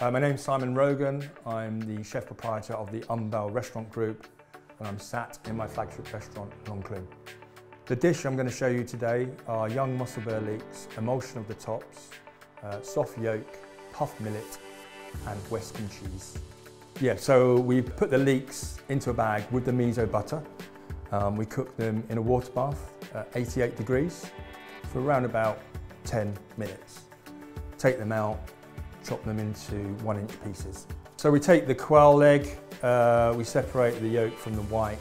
My name's Simon Rogan. I'm the chef proprietor of the L'Enclume Restaurant Group, and I'm sat in my flagship restaurant, L'Enclume. The dish I'm going to show you today are young mussel burr leeks, emulsion of the tops, soft yolk, puff millet, and Westcombe cheese. Yeah, so we put the leeks into a bag with the miso butter. We cook them in a water bath at 88 degrees for around about 10 minutes. Take them out, chop them into 1-inch pieces. So we take the quail leg, we separate the yolk from the white,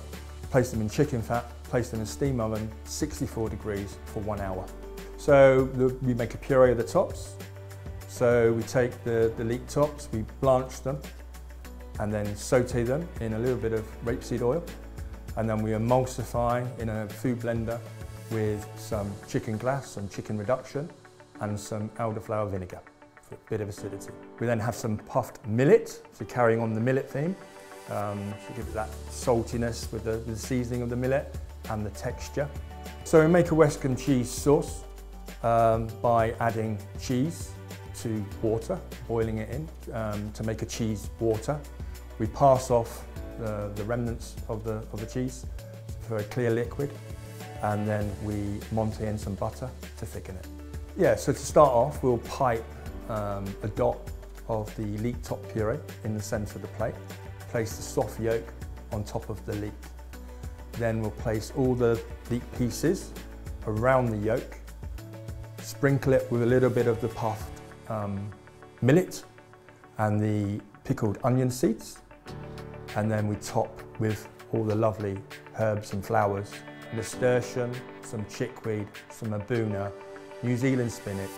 place them in chicken fat, place them in steam oven, 64 degrees for 1 hour. So we make a puree of the tops. So we take the leek tops, we blanch them, and then saute them in a little bit of rapeseed oil. And then we emulsify in a food blender with some chicken glass, some chicken reduction, and some elderflower vinegar for a bit of acidity. We then have some puffed millet, so carrying on the millet theme. So give it that saltiness with the seasoning of the millet and the texture. So we make a Westcombe cheese sauce by adding cheese to water, boiling it in to make a cheese water. We pass off the remnants of the cheese for a clear liquid, and then we monte in some butter to thicken it. Yeah, so to start off, we'll pipe a dot of the leek top puree in the centre of the plate, place the soft yolk on top of the leek. Then we'll place all the leek pieces around the yolk, sprinkle it with a little bit of the puffed millet and the pickled onion seeds, and then we top with all the lovely herbs and flowers, nasturtium, some chickweed, some abuna, New Zealand spinach,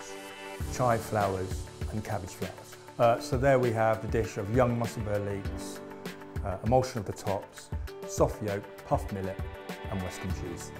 chive flowers and cabbage flowers. So there we have the dish of young mussel burr leeks, emulsion of the tops, soft yolk, puffed millet and Westcombe cheese.